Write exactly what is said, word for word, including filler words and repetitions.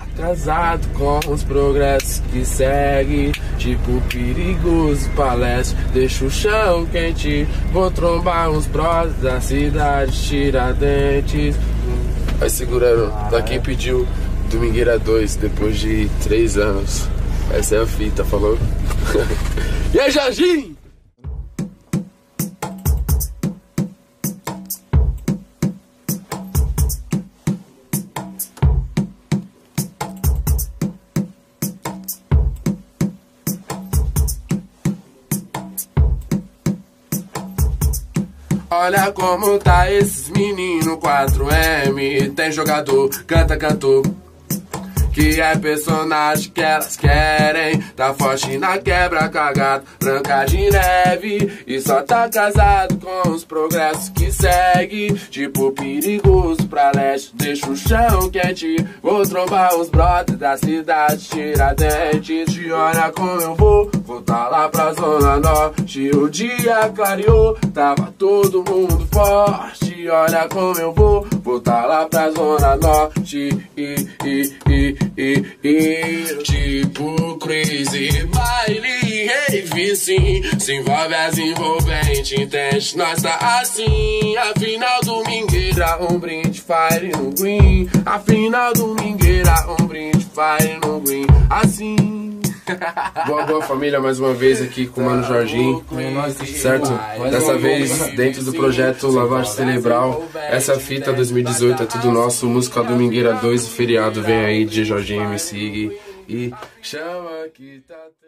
Atrasado com os progressos que segue, tipo perigoso palestra, deixa o chão quente. Vou trombar uns brothers da cidade, Tiradentes. Aí seguraram, tá aqui pediu Domingueira dois depois de três anos. Essa é a fita, falou? E aí, Jorginho? Olha como tá esses menino quatro M. Tem jogador, canta, cantor, que é personagem que elas querem. Tá forte na quebra, cagado, branca de neve. E só tá casado com os progressos que segue, tipo perigoso pra leste, deixa o chão quente. Vou trombar os brothers da cidade, Tiradentes. E olha como eu vou, vou tá lá pra zona norte. O dia clareou, tava todo mundo forte. E olha como eu vou, vou tá lá pra zona norte. E, e, e, e, e. Tipo crazy, baile, rave, sim. Se envolve as envolventes, entende? Nós tá assim. Afinal, Domingueira, um brinde, fire no green. Afinal, Domingueira, um brinde, fire no green. Assim. Boa, boa família, mais uma vez aqui com o Mano Jorginho, certo? Dessa vez dentro do projeto Lavar Cerebral. Essa fita dois mil e dezoito é tudo nosso, música Domingueira dois, feriado vem aí de Jorginho, me siga e chama que tá...